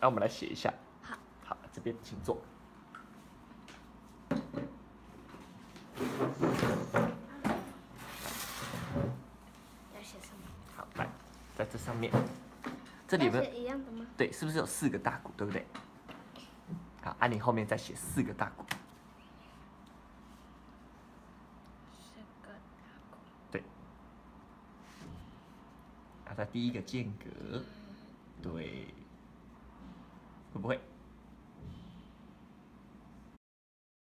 那我们来写一下。好，好，这边请坐。要写什么？好，来，在这上面，这里面一样的吗？对，是不是有四个大鼓，对不对？好，按你后面再写四个大鼓。四个大鼓。对。啊，在第一个间隔，对。会不会？